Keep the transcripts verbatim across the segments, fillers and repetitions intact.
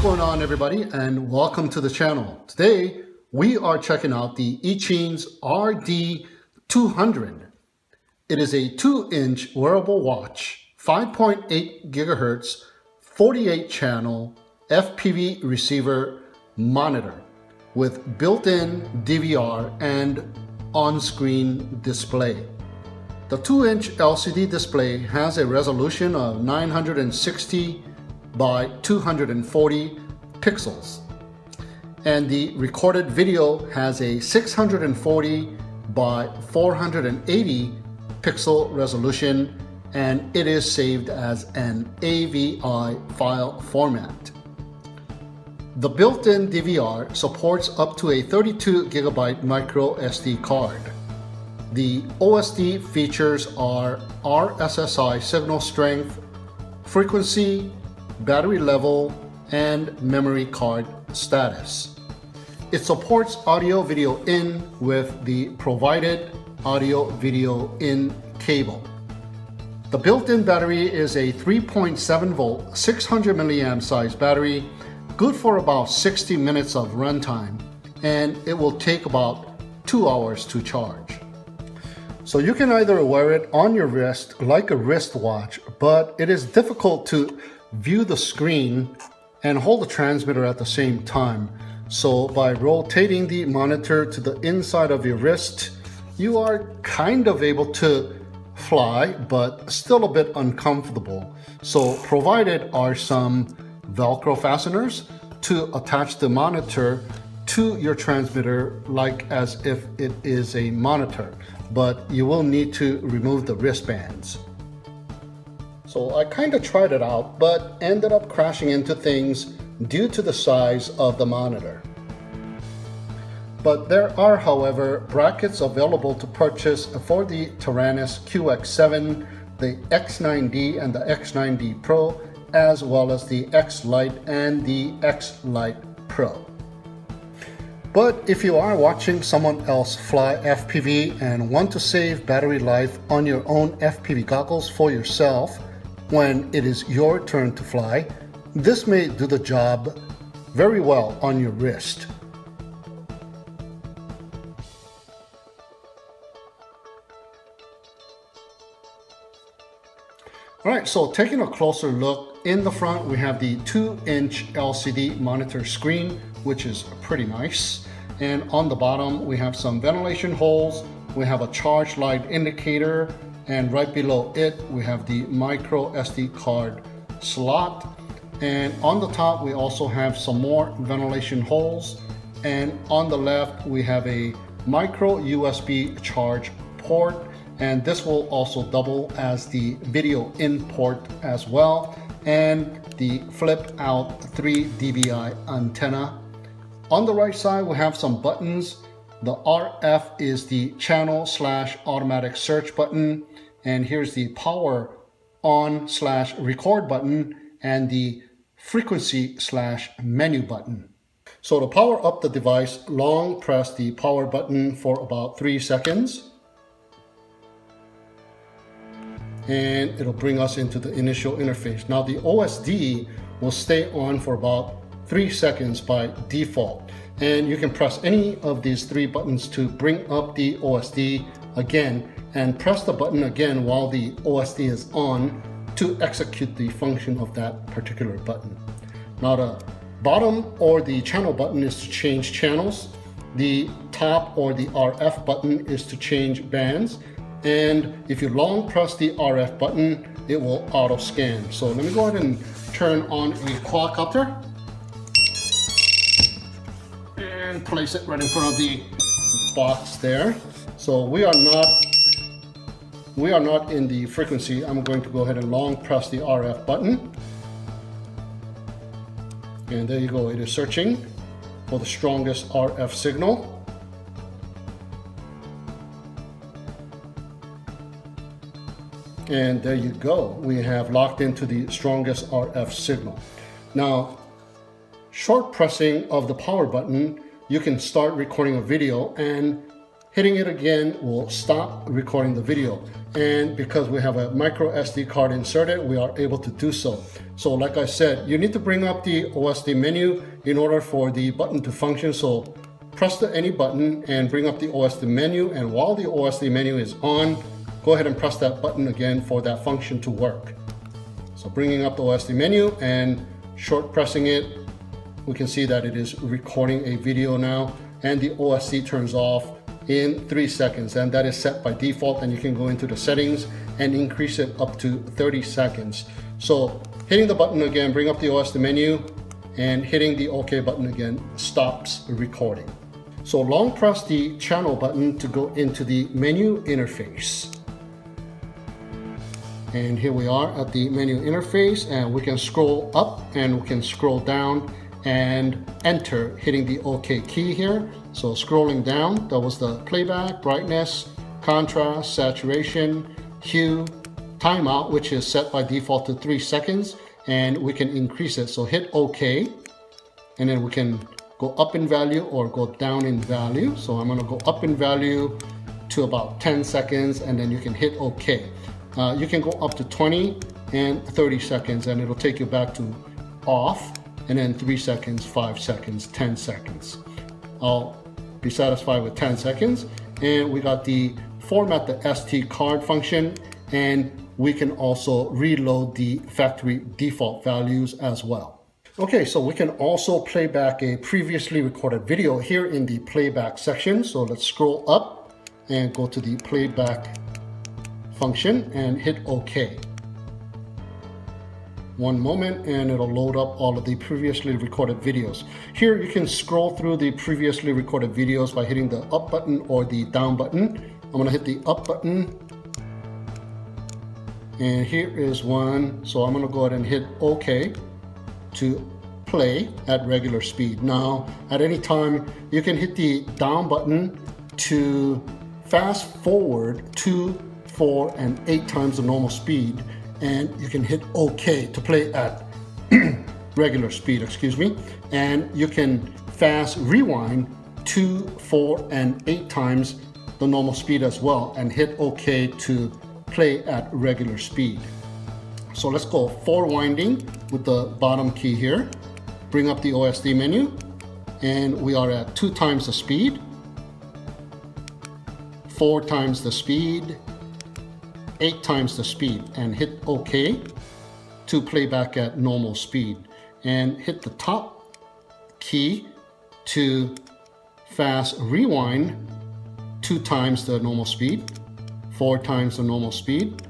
What's going on, everybody, and welcome to the channel. Today we are checking out the Eachine's R D two hundred. It is a two inch wearable watch, five point eight gigahertz, forty-eight channel F P V receiver monitor with built-in D V R and on-screen display. The two inch L C D display has a resolution of nine hundred sixty by two hundred forty pixels, and the recorded video has a six hundred forty by four hundred eighty pixel resolution, and it is saved as an A V I file format. The built-in D V R supports up to a thirty-two gigabyte micro S D card. The O S D features are R S S I signal strength, frequency, battery level, and memory card status. It supports audio video in with the provided audio video in cable. The built-in battery is a three point seven volt, six hundred milliamp size battery, good for about sixty minutes of runtime, and it will take about two hours to charge. So you can either wear it on your wrist like a wristwatch, but it is difficult to view the screen and hold the transmitter at the same time. So by rotating the monitor to the inside of your wrist, you are kind of able to fly, but still a bit uncomfortable. So provided are some Velcro fasteners to attach the monitor to your transmitter like as if it is a monitor, but you will need to remove the wristbands. So I kind of tried it out, but ended up crashing into things due to the size of the monitor. But there are, however, brackets available to purchase for the Taranis Q X seven, the X nine D and the X nine D Pro, as well as the X-Lite and the X-Lite Pro. But if you are watching someone else fly F P V and want to save battery life on your own F P V goggles for yourself, when it is your turn to fly, this may do the job very well on your wrist. All right, so taking a closer look, in the front we have the two inch L C D monitor screen, which is pretty nice. And on the bottom we have some ventilation holes, we have a charge light indicator, and right below it we have the micro S D card slot. And on the top we also have some more ventilation holes, and on the left we have a micro U S B charge port, and this will also double as the video in port as well, and the flip out three D B I antenna. On the right side we have some buttons. The R F is the channel slash automatic search button, and here's the power on slash record button and the frequency slash menu button. So to power up the device, long press the power button for about three seconds. And it'll bring us into the initial interface. Now the O S D will stay on for about three seconds by default, and you can press any of these three buttons to bring up the O S D again, and press the button again while the O S D is on to execute the function of that particular button. Now the bottom or the channel button is to change channels, the top or the R F button is to change bands, and if you long press the R F button, it will auto scan. So let me go ahead and turn on a quadcopter and place it right in front of the box there. So we are not we are not in the frequency. I'm going to go ahead and long press the R F button, and there you go, it is searching for the strongest R F signal. And there you go, we have locked into the strongest R F signal. Now, short pressing of the power button, you can start recording a video and Hitting it again will stop recording the video. And because we have a micro S D card inserted, we are able to do so. So like I said, you need to bring up the O S D menu in order for the button to function. So press the any button and bring up the O S D menu. And while the O S D menu is on, go ahead and press that button again for that function to work. So bringing up the O S D menu and short pressing it, we can see that it is recording a video now, and the O S D turns off in three seconds, and that is set by default, and you can go into the settings and increase it up to thirty seconds. So hitting the button again, bring up the O S D menu, and hitting the OK button again stops recording. So long press the channel button to go into the menu interface. And here we are at the menu interface, and we can scroll up and we can scroll down and enter, hitting the OK key here. So scrolling down, that was the playback, brightness, contrast, saturation, hue, timeout, which is set by default to three seconds, and we can increase it. So hit OK, and then we can go up in value or go down in value. So I'm gonna go up in value to about ten seconds, and then you can hit OK. Uh, you can go up to twenty and thirty seconds, and it'll take you back to off, and then three seconds, five seconds, ten seconds. I'll be satisfied with ten seconds. And we got the format the S T card function, and we can also reload the factory default values as well. Okay, so we can also play back a previously recorded video here in the playback section. So let's scroll up and go to the playback function and hit OK. One moment, and it'll load up all of the previously recorded videos. Here you can scroll through the previously recorded videos by hitting the up button or the down button. I'm gonna hit the up button, and here is one. So I'm gonna go ahead and hit OK to play at regular speed. Now, at any time, you can hit the down button to fast forward two, four, and eight times the normal speed, and you can hit OK to play at regular speed, excuse me, and you can fast rewind two, four, and eight times the normal speed as well, and hit OK to play at regular speed. So let's go forward winding with the bottom key here. Bring up the O S D menu, and we are at two times the speed, four times the speed, eight times the speed, and hit OK to play back at normal speed, and hit the top key to fast rewind two times the normal speed, four times the normal speed,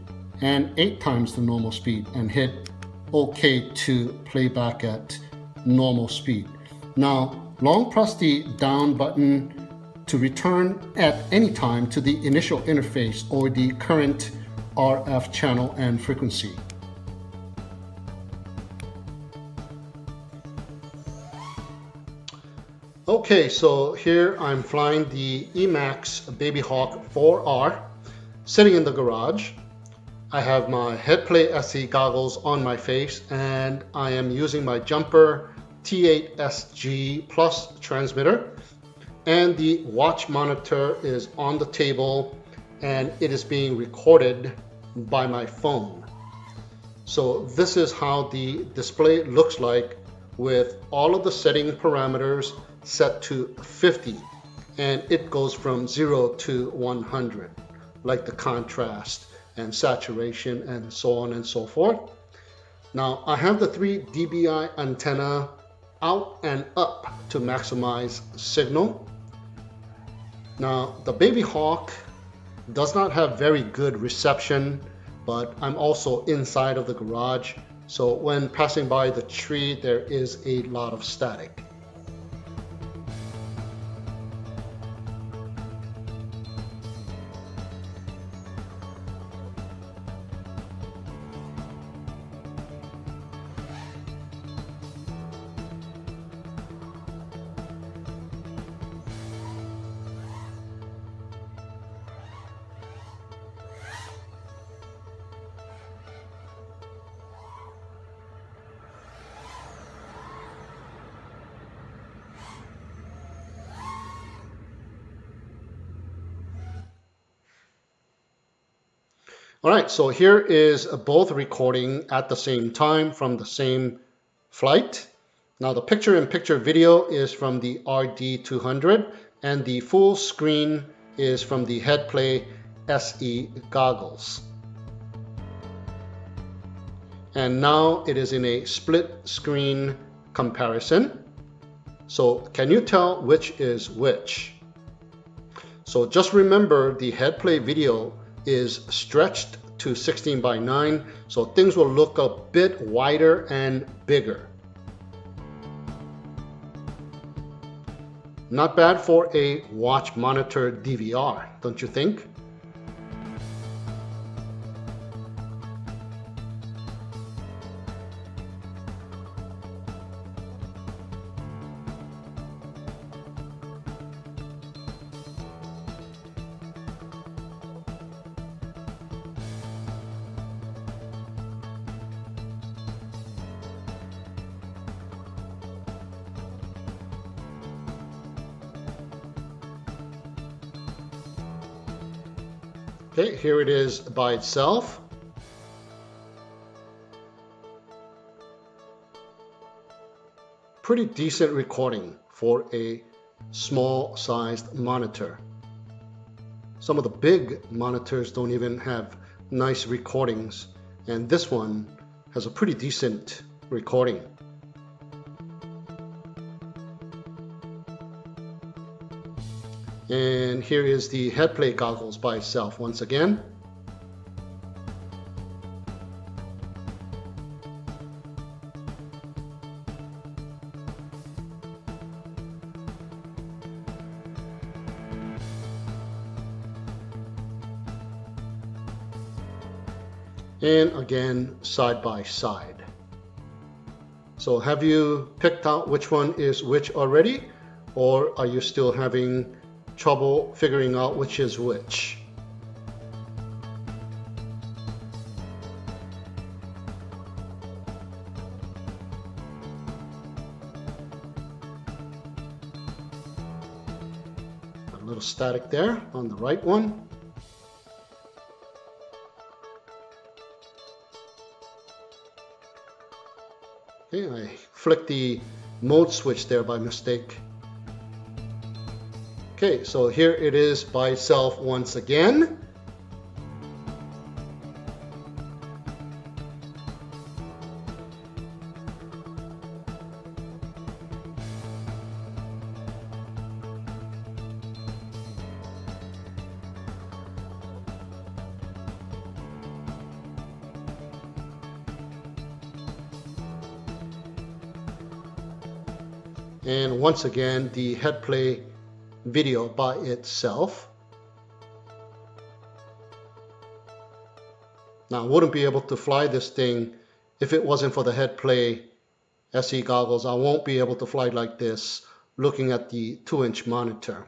and eight times the normal speed, and hit OK to play back at normal speed. Now long press the down button to return at any time to the initial interface or the current R F channel and frequency. Okay, so here I'm flying the Emax Babyhawk four R, sitting in the garage. I have my Headplay S E goggles on my face, and I am using my Jumper T eight S G Plus transmitter, and the watch monitor is on the table, and it is being recorded by my phone. So this is how the display looks like with all of the setting parameters set to fifty, and it goes from zero to one hundred, like the contrast and saturation and so on and so forth. Now I have the three dBi antenna out and up to maximize signal. Now the Babyhawk does not have very good reception, but I'm also inside of the garage, so when passing by the tree there is a lot of static. All right, so here is both recording at the same time from the same flight. Now the picture-in-picture video is from the R D two hundred and the full screen is from the Headplay S E goggles. And now it is in a split screen comparison. So can you tell which is which? So just remember the Headplay video is stretched to sixteen by nine, so things will look a bit wider and bigger. Not bad for a watch monitor D V R, don't you think? Okay, here it is by itself. Pretty decent recording for a small sized monitor. Some of the big monitors don't even have nice recordings, and this one has a pretty decent recording. And here is the Headplay goggles by itself once again. And again, side by side. So have you picked out which one is which already? Or are you still having trouble figuring out which is which? A little static there on the right one. Okay, I flicked the mode switch there by mistake. Okay, so here it is by itself once again. And once again, the Headplay video by itself. Now I wouldn't be able to fly this thing if it wasn't for the Headplay S E goggles. I won't be able to fly like this looking at the two inch monitor.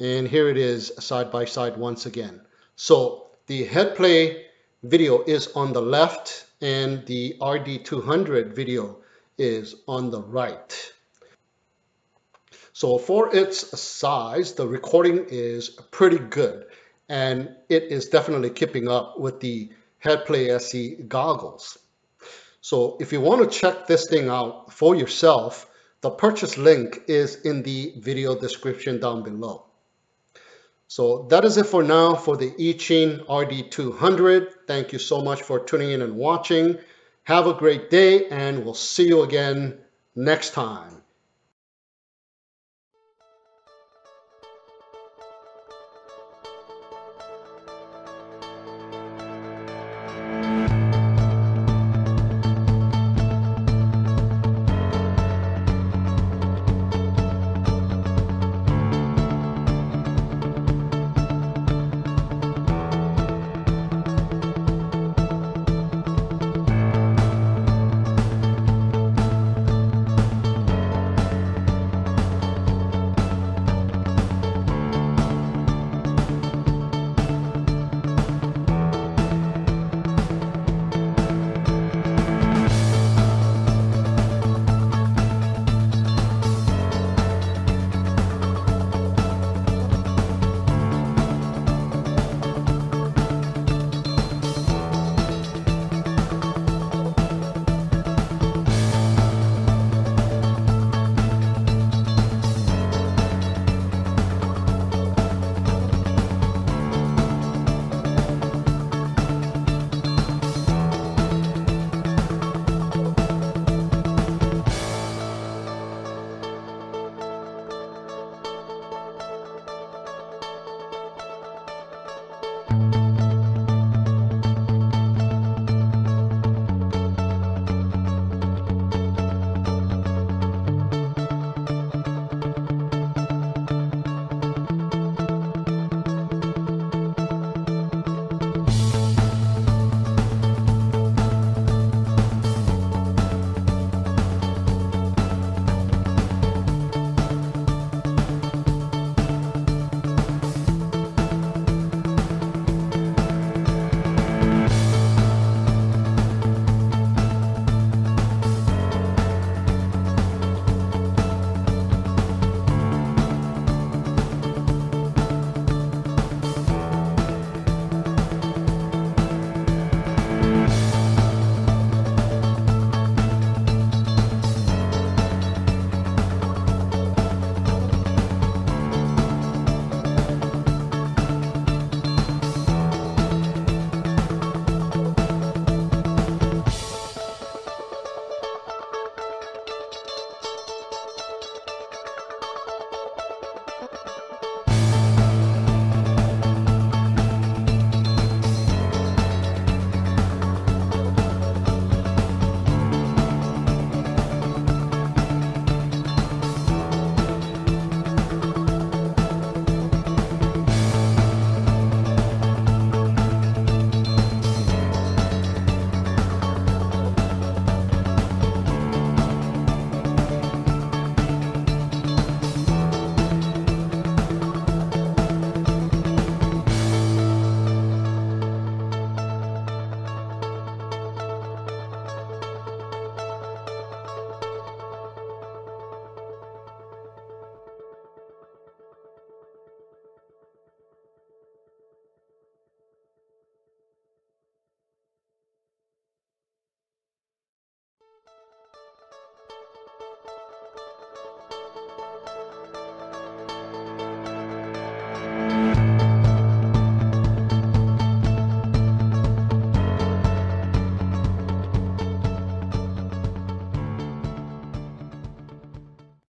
And here it is side by side once again. So the Headplay video is on the left and the R D two hundred video is on the right. So for its size, the recording is pretty good, and it is definitely keeping up with the Headplay S E goggles. So if you want to check this thing out for yourself, the purchase link is in the video description down below. So that is it for now for the Eachine R D two hundred. Thank you so much for tuning in and watching. Have a great day, and we'll see you again next time.